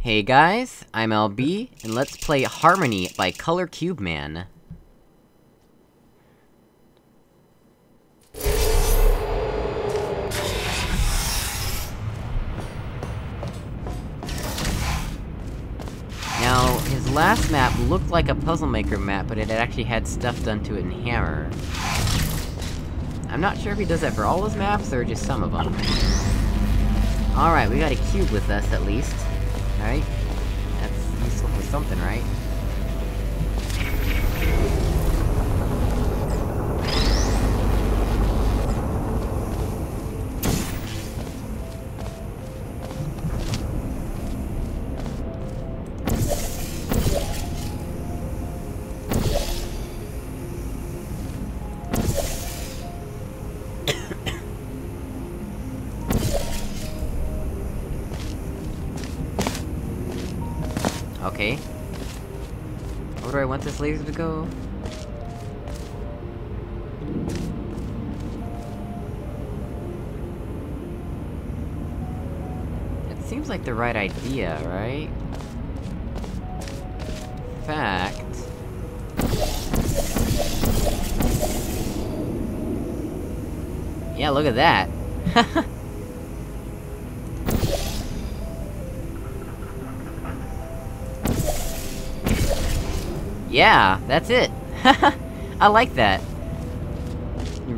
Hey guys, I'm LB, and let's play Harmony by ColorCubeMan. Now, his last map looked like a Puzzle Maker map, but it actually had stuff done to it in Hammer. I'm not sure if he does that for all his maps, or just some of them. Alright, we got a cube with us, at least. Alright? That's useful for something, right? Okay. Where do I want this laser to go? It seems like the right idea, right? In fact... yeah, look at that! Haha! Yeah, that's it! I like that!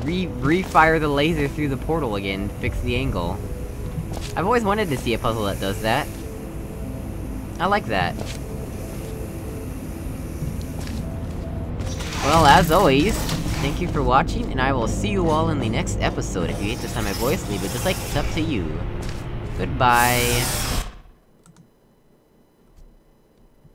Refire the laser through the portal again, fix the angle. I've always wanted to see a puzzle that does that. I like that. Well, as always, thank you for watching, and I will see you all in the next episode. If you hate the sound of my voice, leave a dislike, it's up to you. Goodbye!